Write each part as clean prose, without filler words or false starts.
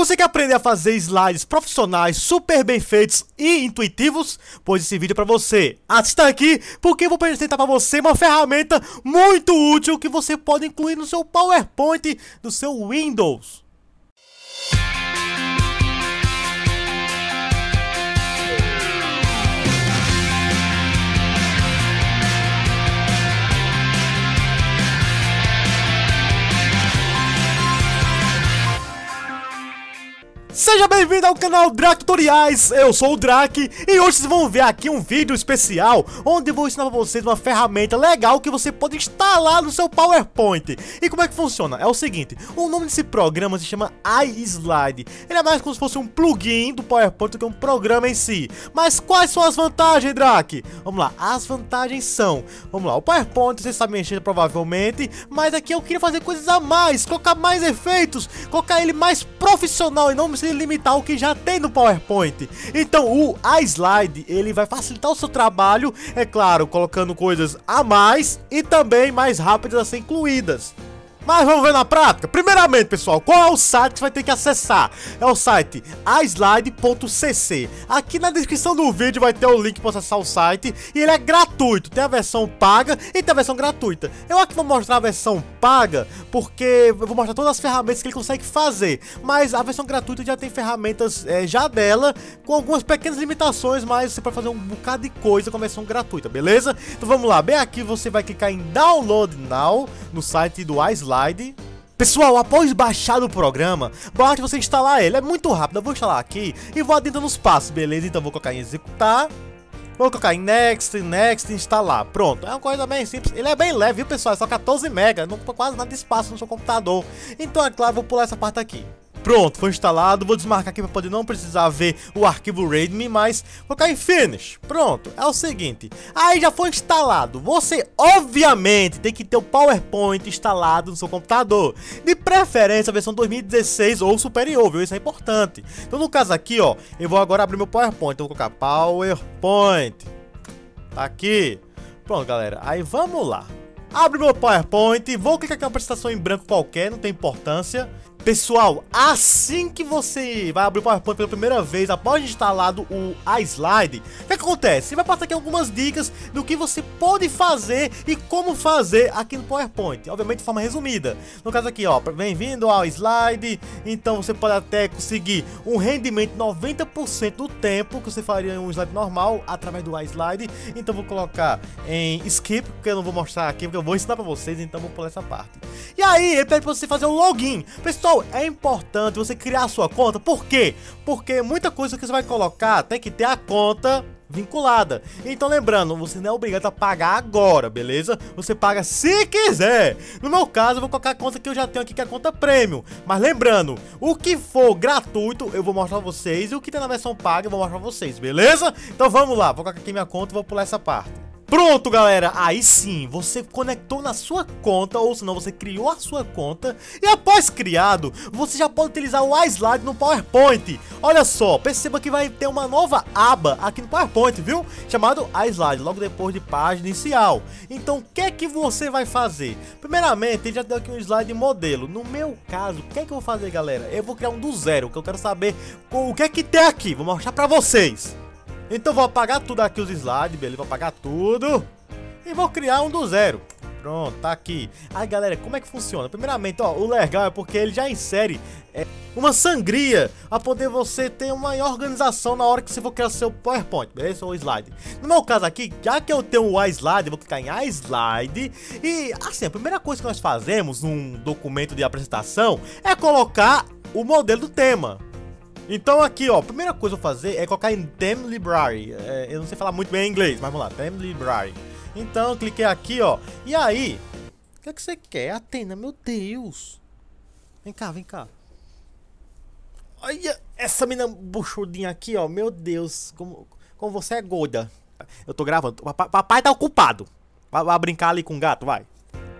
Você quer aprender a fazer slides profissionais super bem feitos e intuitivos? Pois esse vídeo é para você. Assista aqui porque eu vou apresentar para você uma ferramenta muito útil que você pode incluir no seu PowerPoint, no seu Windows. Seja bem-vindo ao canal Drak Tutoriais, eu sou o Drak e hoje vocês vão ver aqui um vídeo especial onde eu vou ensinar pra vocês uma ferramenta legal que você pode instalar no seu PowerPoint. E como é que funciona? É o seguinte, o nome desse programa se chama iSlide. Ele é mais como se fosse um plugin do PowerPoint do que um programa em si. Mas quais são as vantagens, Drak? Vamos lá, as vantagens são, o PowerPoint vocês sabem mexer provavelmente, mas aqui eu queria fazer coisas a mais, colocar mais efeitos, colocar ele mais profissional e não me limitar o que já tem no PowerPoint. Então o iSlide ele vai facilitar o seu trabalho, é claro, colocando coisas a mais e também mais rápidas a ser incluídas. Mas vamos ver na prática. Primeiramente, pessoal, qual é o site que você vai ter que acessar? É o site islide.cc. Aqui na descrição do vídeo vai ter o link para acessar o site e ele é gratuito. Tem a versão paga e tem a versão gratuita. Eu aqui vou mostrar a versão paga porque eu vou mostrar todas as ferramentas que ele consegue fazer. Mas a versão gratuita já tem ferramentas já dela, com algumas pequenas limitações, mas você pode fazer um bocado de coisa com a versão gratuita, beleza? Então vamos lá. Bem aqui você vai clicar em Download Now no site do iSlide. Pessoal, após baixar o programa, basta você instalar ele, é muito rápido. Eu vou instalar aqui e vou adentrando os passos, beleza? Então vou colocar em executar, vou colocar em next, instalar, pronto. É uma coisa bem simples, ele é bem leve, viu pessoal, é só 14 MB, não ocupa quase nada de espaço no seu computador. Então é claro, vou pular essa parte aqui. Pronto, foi instalado, vou desmarcar aqui para poder não precisar ver o arquivo readme, mas vou colocar em finish. Pronto, é o seguinte, aí já foi instalado. Você obviamente tem que ter o PowerPoint instalado no seu computador, de preferência a versão 2016 ou superior, viu? Isso é importante. Então no caso aqui, ó, eu vou agora abrir meu PowerPoint, eu vou colocar PowerPoint, tá aqui. Pronto galera, aí vamos lá. Abro meu PowerPoint, vou clicar aqui em uma apresentação em branco qualquer, não tem importância. Pessoal, assim que você vai abrir o PowerPoint pela primeira vez, após instalado o iSlide, o que acontece? Você vai passar aqui algumas dicas do que você pode fazer e como fazer aqui no PowerPoint, obviamente de forma resumida. No caso aqui, ó, bem-vindo ao iSlide, então você pode até conseguir um rendimento 90% do tempo que você faria em um slide normal através do iSlide. Então vou colocar em skip, porque eu não vou mostrar aqui, porque eu vou ensinar pra vocês, então vou pular essa parte. E aí, ele pede pra você fazer o login. Pessoal, é importante você criar a sua conta, por quê? Porque muita coisa que você vai colocar tem que ter a conta vinculada. Então lembrando, você não é obrigado a pagar agora, beleza? Você paga se quiser. No meu caso, eu vou colocar a conta que eu já tenho aqui, que é a conta premium. Mas lembrando, o que for gratuito eu vou mostrar pra vocês e o que tem na versão paga eu vou mostrar pra vocês, beleza? Então vamos lá, vou colocar aqui minha conta e vou pular essa parte. Pronto galera, aí sim, você conectou na sua conta, ou senão você criou a sua conta. E após criado, você já pode utilizar o iSlide no PowerPoint. Olha só, perceba que vai ter uma nova aba aqui no PowerPoint, viu? Chamado iSlide, logo depois de página inicial. Então o que é que você vai fazer? Primeiramente, ele já deu aqui um slide modelo. No meu caso, o que é que eu vou fazer galera? Eu vou criar um do zero, que eu quero saber o que é que tem aqui, vou mostrar pra vocês. Então vou apagar tudo aqui os slides, beleza? Vou apagar tudo e vou criar um do zero. Pronto, tá aqui. Aí galera, como é que funciona? Primeiramente, ó, o legal é porque ele já insere uma sangria a poder você ter uma maior organização na hora que você for criar seu PowerPoint, beleza? Ou slide. No meu caso aqui, já que eu tenho o iSlide, eu vou clicar em iSlide e assim, a primeira coisa que nós fazemos num documento de apresentação é colocar o modelo do tema. Então aqui, ó, a primeira coisa que eu vou fazer é colocar em Theme Library. Eu não sei falar muito bem em inglês, mas vamos lá, Theme Library. Então eu cliquei aqui, ó, e aí, o que é que você quer? Atena, meu Deus. Vem cá, vem cá. Olha, essa menina buchudinha aqui, ó, meu Deus, como você é gorda. Eu tô gravando, papai tá ocupado. Vai brincar ali com o gato, vai.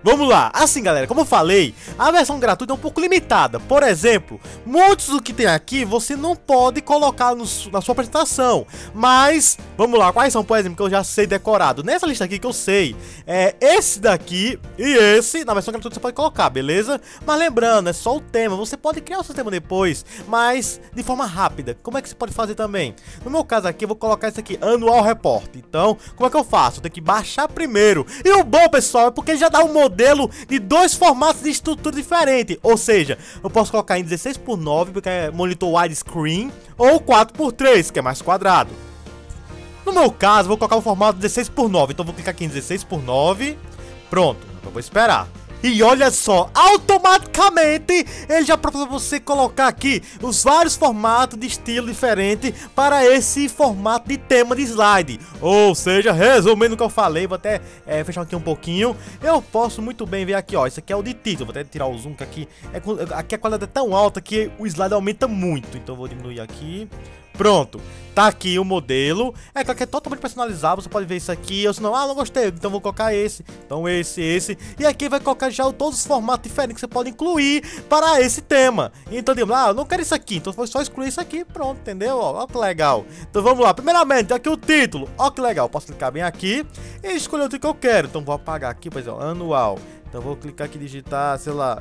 Vamos lá, assim galera, como eu falei, a versão gratuita é um pouco limitada. Por exemplo, muitos do que tem aqui você não pode colocar na sua apresentação. Mas, vamos lá, quais são, por exemplo, que eu já sei decorado? Nessa lista aqui que eu sei, é esse daqui e esse, na versão gratuita você pode colocar, beleza? Mas lembrando, é só o tema, você pode criar o seu tema depois, mas de forma rápida. Como é que você pode fazer também? No meu caso aqui, eu vou colocar esse aqui, Annual Report. Então, como é que eu faço? Eu tenho que baixar primeiro. E o bom, pessoal, é porque já dá um modelo de dois formatos de estrutura diferente, ou seja, eu posso colocar em 16:9, porque é monitor widescreen, ou 4:3, que é mais quadrado. No meu caso, vou colocar o formato 16:9, então vou clicar aqui em 16:9, pronto, eu vou esperar. E olha só, automaticamente ele já propõe para você colocar aqui os vários formatos de estilo diferente para esse formato de tema de slide. Ou seja, resumindo o que eu falei, vou até fechar aqui um pouquinho. Eu posso muito bem ver aqui, ó, isso aqui é o de título. Vou até tirar o zoom, que aqui, aqui a qualidade é tão alta que o slide aumenta muito. Então eu vou diminuir aqui. Pronto, tá aqui o modelo. É claro que é totalmente personalizável, você pode ver isso aqui. Ou se não, ah, não gostei, então vou colocar esse. Então esse. E aqui vai colocar já todos os formatos diferentes que você pode incluir para esse tema. Então digamos, ah, eu não quero isso aqui, então vou só excluir isso aqui, pronto, entendeu? Ó que legal. Então vamos lá, primeiramente, aqui o título. Ó que legal, posso clicar bem aqui e escolher o título que eu quero. Então vou apagar aqui, por exemplo, anual. Então vou clicar aqui e digitar, sei lá,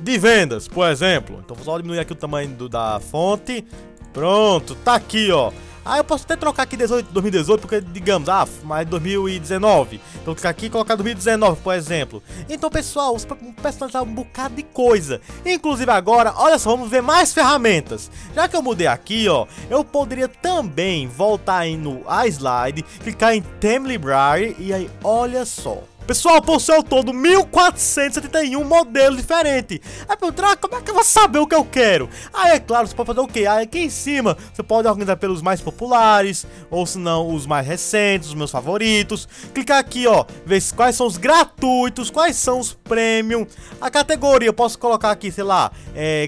de vendas, por exemplo. Então vou só diminuir aqui o tamanho da fonte. Pronto, tá aqui, ó. Ah, eu posso até trocar aqui 2018, porque digamos, ah, mais 2019. Então vou clicar aqui e colocar 2019, por exemplo. Então, pessoal, você pode personalizar um bocado de coisa. Inclusive agora, olha só, vamos ver mais ferramentas. Já que eu mudei aqui, ó, eu poderia também voltar aí no iSlide, clicar em Theme Library e aí, olha só. Pessoal, possui ao todo 1471 modelos diferentes. Aí eu pergunto, como é que eu vou saber o que eu quero? Aí é claro, você pode fazer o quê? Aí aqui em cima, você pode organizar pelos mais populares, ou se não, os mais recentes, os meus favoritos. Clicar aqui, ó, ver quais são os gratuitos, quais são os premium. A categoria, eu posso colocar aqui, sei lá,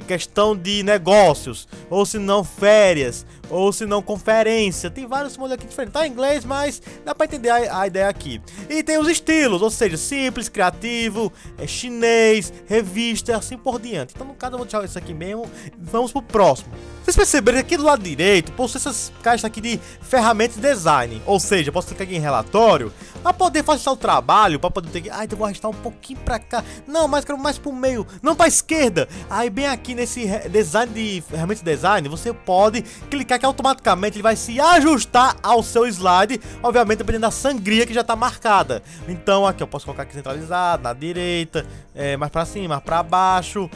questão de negócios, ou se não, férias, ou se não, conferência. Tem vários modelos aqui diferentes, tá em inglês, mas dá pra entender a ideia aqui. E tem os estilos, ou seja, simples, criativo, chinês, revista, assim por diante. Então no caso eu vou deixar isso aqui mesmo. Vamos pro próximo. Vocês perceberam que aqui do lado direito possui essas caixas aqui de ferramentas de design. Ou seja, eu posso clicar aqui em relatório para poder facilitar o trabalho, para poder ter que... Ah, então vou arrastar um pouquinho pra cá. Não, mas quero mais pro meio, não pra esquerda. Aí bem aqui nesse design de ferramentas de design, você pode clicar que automaticamente ele vai se ajustar ao seu slide. Obviamente dependendo da sangria que já tá marcada. Então aqui eu posso colocar aqui centralizado, na direita, mais pra cima, mais pra baixo.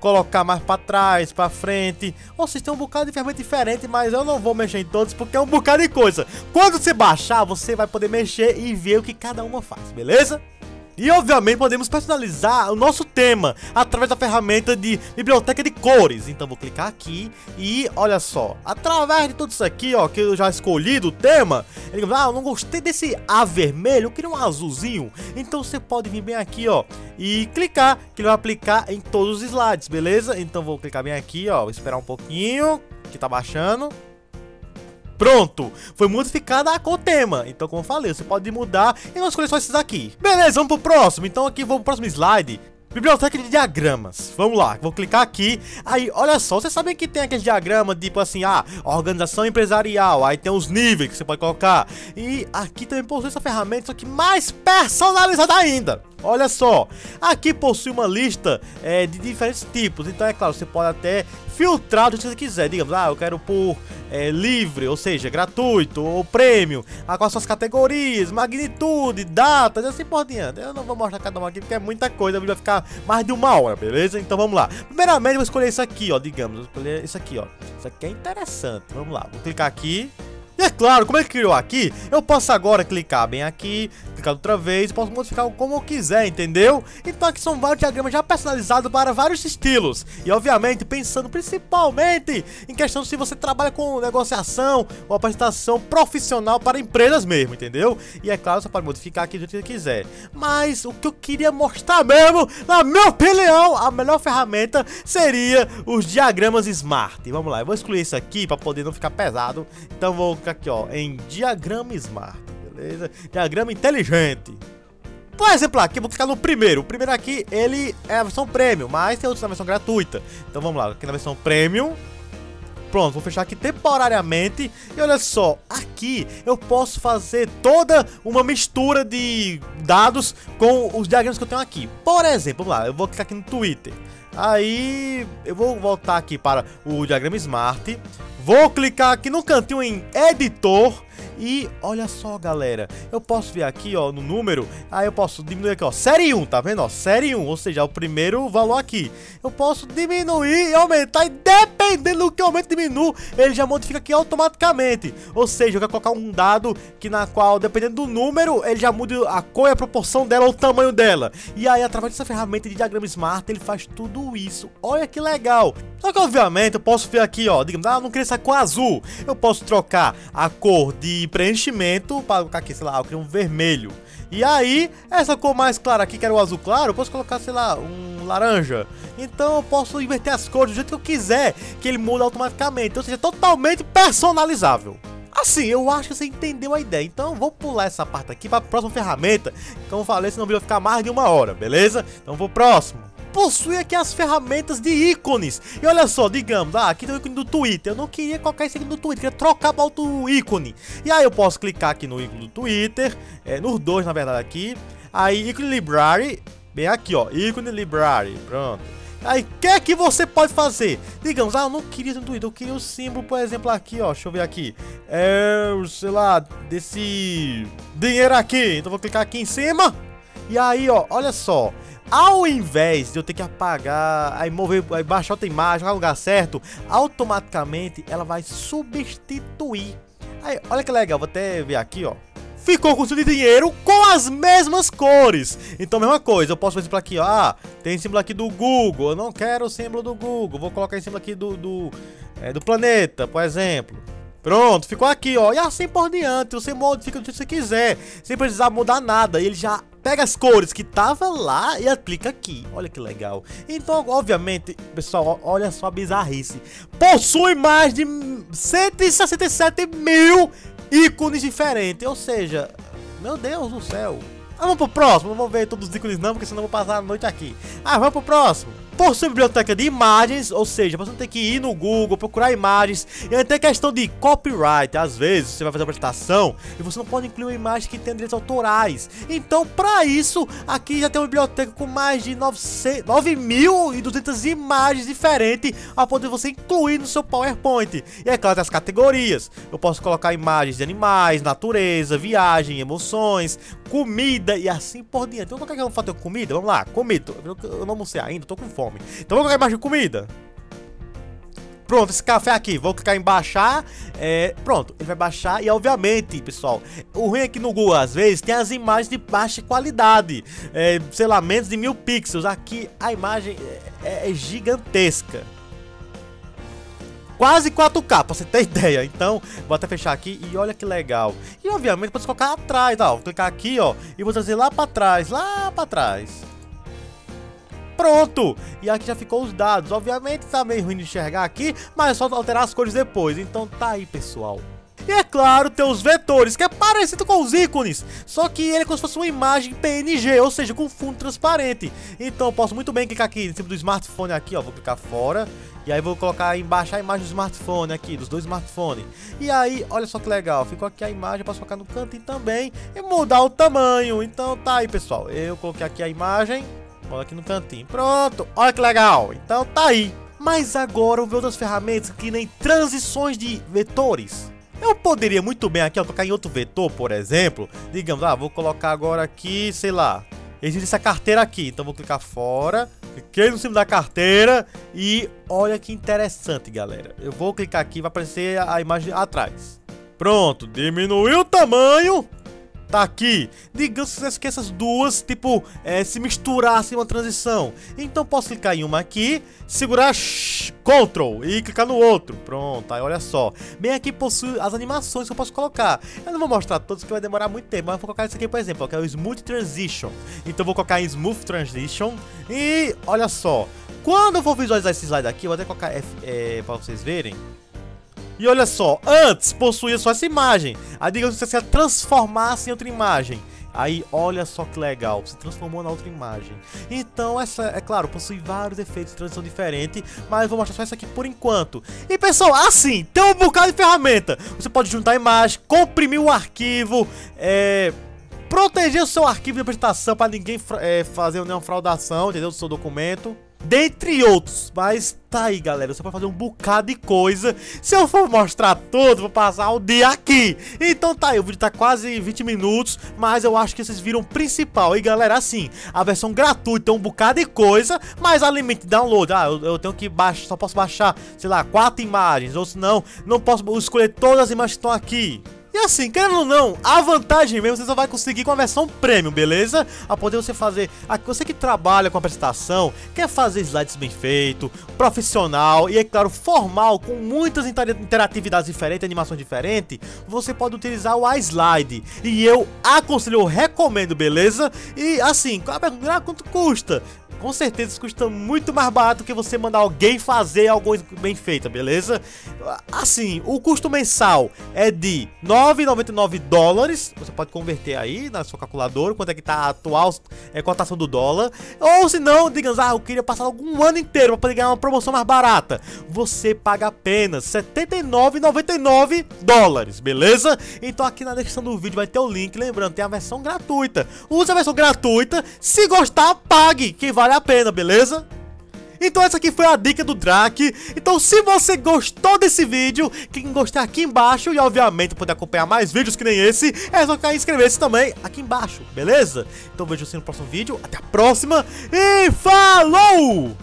Colocar mais pra trás, pra frente. Ou vocês têm um bocado de ferramenta diferente, mas eu não vou mexer em todos porque é um bocado de coisa. Quando você baixar, você vai poder mexer e ver o que cada uma faz, beleza? E obviamente podemos personalizar o nosso tema através da ferramenta de biblioteca de cores. Então vou clicar aqui e olha só, através de tudo isso aqui, ó, que eu já escolhi do tema, ele fala, ah, eu não gostei desse A vermelho, eu queria um azulzinho. Então você pode vir bem aqui, ó, e clicar, que ele vai aplicar em todos os slides, beleza? Então vou clicar bem aqui, ó, esperar um pouquinho, que tá baixando. Pronto, foi modificada a cor tema. Então como eu falei, você pode mudar e não escolher só esses aqui. Beleza, vamos pro próximo. Então aqui vou pro próximo slide. Biblioteca de diagramas, vamos lá, vou clicar aqui, aí olha só, vocês sabem que tem aquele diagrama tipo assim, ah, organização empresarial, aí tem os níveis que você pode colocar, e aqui também possui essa ferramenta, só que mais personalizada ainda. Olha só, aqui possui uma lista de diferentes tipos, então é claro, você pode até filtrar do que você quiser, digamos, ah, eu quero por livre, ou seja, gratuito, ou prêmio, com as suas categorias, magnitude, datas, assim por diante. Eu não vou mostrar cada uma aqui porque é muita coisa, vai ficar mais de uma hora, beleza? Então vamos lá. Primeiramente eu vou escolher isso aqui, ó, digamos, vou escolher isso aqui, ó. Isso aqui é interessante, vamos lá, vou clicar aqui. E é claro, como ele criou aqui, eu posso agora clicar bem aqui, clicar outra vez, posso modificar como eu quiser, entendeu? Então aqui são vários diagramas já personalizados para vários estilos. E obviamente pensando principalmente em questão se você trabalha com negociação ou apresentação profissional para empresas mesmo, entendeu? E é claro, você pode modificar aqui do jeito que quiser. Mas o que eu queria mostrar mesmo, na minha opinião, a melhor ferramenta seria os diagramas Smart. Vamos lá, eu vou excluir isso aqui para poder não ficar pesado. Então vou aqui, ó, em diagrama Smart, beleza? Diagrama inteligente. Por exemplo, aqui eu vou clicar no primeiro. O primeiro aqui, ele é a versão premium, mas tem outros na versão gratuita. Então vamos lá, aqui na versão premium. Pronto, vou fechar aqui temporariamente. E olha só, aqui eu posso fazer toda uma mistura de dados com os diagramas que eu tenho aqui. Por exemplo, vamos lá, eu vou clicar aqui no Twitter. Aí eu vou voltar aqui para o diagrama Smart. Vou clicar aqui no cantinho em Editor. E olha só, galera, eu posso vir aqui, ó, no número. Aí eu posso diminuir aqui, ó, série 1, tá vendo, ó, série 1, ou seja, o primeiro valor aqui. Eu posso diminuir e aumentar, e dependendo do que eu aumento e diminuo, ele já modifica aqui automaticamente. Ou seja, eu quero colocar um dado que na qual, dependendo do número, ele já muda a cor, a proporção dela, o tamanho dela. E aí, através dessa ferramenta de diagrama Smart, ele faz tudo isso. Olha que legal. Só que, obviamente, eu posso vir aqui, ó, digamos, ah, não queria essa cor azul. Eu posso trocar a cor de preenchimento para colocar aqui, sei lá, eu queria um vermelho. E aí, essa cor mais clara aqui, que era o azul claro, eu posso colocar, sei lá, um laranja. Então eu posso inverter as cores do jeito que eu quiser, que ele muda automaticamente. Ou seja, é totalmente personalizável. Assim, eu acho que você entendeu a ideia. Então vou pular essa parte aqui para a próxima ferramenta. Como eu falei, senão o vídeo vai ficar mais de uma hora, beleza? Então vou pro próximo. Possui aqui as ferramentas de ícones. E olha só, digamos, ah, aqui tem o ícone do Twitter. Eu não queria colocar esse aqui no Twitter, eu queria trocar para outro ícone. E aí eu posso clicar aqui no ícone do Twitter, nos dois, na verdade, aqui. Aí, ícone Library, bem aqui, ó, ícone Library, pronto. Aí, o que é que você pode fazer? Digamos, ah, eu não queria no Twitter, eu queria o símbolo, por exemplo, aqui, ó, deixa eu ver aqui. É, sei lá, desse dinheiro aqui. Então vou clicar aqui em cima. E aí, ó, olha só. Ao invés de eu ter que apagar, aí mover, aí baixar outra imagem no lugar certo, automaticamente ela vai substituir. Aí, olha que legal, vou até ver aqui, ó. Ficou o custo de dinheiro com as mesmas cores. Então, mesma coisa, eu posso, por exemplo, aqui, ó. Ah, tem símbolo aqui do Google, eu não quero o símbolo do Google, vou colocar esse símbolo aqui do planeta, por exemplo. Pronto, ficou aqui, ó. E assim por diante, você modifica do jeito que você quiser, sem precisar mudar nada, e ele já pega as cores que tava lá e aplica aqui. Olha que legal. Então, obviamente, pessoal, olha só a bizarrice. Possui mais de 167 mil ícones diferentes. Ou seja, meu Deus do céu. Ah, vamos pro próximo. Não vou ver todos os ícones não, porque senão eu vou passar a noite aqui. Ah, vamos pro próximo. Possui biblioteca de imagens, ou seja, você não tem que ir no Google, procurar imagens. E até questão de copyright, às vezes você vai fazer uma apresentação e você não pode incluir uma imagem que tenha direitos autorais. Então, para isso, aqui já tem uma biblioteca com mais de 9.200 imagens diferentes a poder você incluir no seu PowerPoint. E é claro, tem as categorias. Eu posso colocar imagens de animais, natureza, viagem, emoções, comida e assim por diante. Então, qualquer que eu comida, vamos lá, comida. Eu não almocei ainda, tô com fome. Então vou colocar embaixo de comida. Pronto, esse café aqui, vou clicar em baixar, pronto, ele vai baixar. E obviamente, pessoal, o ruim aqui no Google, às vezes, tem as imagens de baixa qualidade, sei lá, menos de 1000 pixels. Aqui a imagem é gigantesca, quase 4K, pra você ter ideia. Então, vou até fechar aqui e olha que legal. E obviamente pode colocar atrás, ó, vou clicar aqui, ó, e vou trazer lá pra trás. Pronto! E aqui já ficou os dados. Obviamente tá meio ruim de enxergar aqui, mas é só alterar as cores depois. Então tá aí, pessoal. E é claro, tem os vetores, que é parecido com os ícones, só que ele é como se fosse uma imagem PNG, ou seja, com fundo transparente. Então eu posso muito bem clicar aqui em cima do smartphone aqui, ó, vou clicar fora. E aí vou colocar embaixo a imagem do smartphone aqui, dos dois smartphones. E aí, olha só que legal, ficou aqui a imagem, eu posso colocar no cantinho também e mudar o tamanho. Então tá aí, pessoal, eu coloquei aqui a imagem, olha aqui no cantinho, pronto, olha que legal. Então tá aí. Mas agora eu vou ver outras ferramentas que nem transições de vetores. Eu poderia muito bem aqui, ó, colocar em outro vetor, por exemplo. Digamos, ah, vou colocar agora aqui, sei lá, existe essa carteira aqui, então vou clicar fora. Cliquei no cima da carteira e olha que interessante, galera. Eu vou clicar aqui, vai aparecer a imagem atrás. Pronto, diminuiu o tamanho. Tá aqui, digamos que essas duas, tipo, se misturassem uma transição. Então posso clicar em uma aqui, segurar Ctrl e clicar no outro. Pronto, aí olha só. Bem aqui possui as animações que eu posso colocar. Eu não vou mostrar todos que vai demorar muito tempo, mas vou colocar isso aqui, por exemplo, que é o Smooth Transition. Então vou colocar em Smooth Transition e olha só. Quando eu vou visualizar esse slide aqui, eu vou até colocar pra vocês verem. E olha só, antes possuía só essa imagem, aí digamos que você transformasse em outra imagem. Aí, olha só que legal, se transformou na outra imagem. Então, essa, é claro, possui vários efeitos de transição diferentes, mas vou mostrar só essa aqui por enquanto. E pessoal, assim, tem um bocado de ferramenta. Você pode juntar a imagem, comprimir o arquivo, proteger o seu arquivo de apresentação para ninguém fazer nenhuma fraudação, entendeu, do seu documento. Dentre outros, mas tá aí galera, você pode fazer um bocado de coisa. Se eu for mostrar tudo, vou passar o dia aqui. Então tá aí, o vídeo tá quase 20 minutos, mas eu acho que vocês viram o principal. E galera, assim, a versão gratuita é um bocado de coisa, mas há limite de download. Ah, eu tenho que baixar, só posso baixar, sei lá, 4 imagens, ou senão, não posso escolher todas as imagens que estão aqui. E assim, querendo ou não, a vantagem mesmo você só vai conseguir com a versão premium, beleza? A poder você fazer, você que trabalha com a apresentação, quer fazer slides bem feito, profissional e é claro, formal, com muitas interatividades diferentes, animações diferentes, você pode utilizar o iSlide. E eu aconselho, eu recomendo, beleza? E assim, quanto custa? Com certeza isso custa muito mais barato que você mandar alguém fazer alguma coisa bem feita, beleza? Assim, o custo mensal é de $9,99, você pode converter aí na sua calculadora, quanto é que tá a atual cotação do dólar. Ou se não, digamos, ah, eu queria passar algum ano inteiro pra poder ganhar uma promoção mais barata. Você paga apenas $79,99, beleza? Então aqui na descrição do vídeo vai ter o link, lembrando, tem a versão gratuita. Use a versão gratuita, se gostar, pague, que vale a pena, beleza? Então essa aqui foi a dica do Drak. Então se você gostou desse vídeo, clique em gostei aqui embaixo. E obviamente poder acompanhar mais vídeos que nem esse, é só clicar em inscrever-se também aqui embaixo, beleza? Então vejo você no próximo vídeo, até a próxima e falou!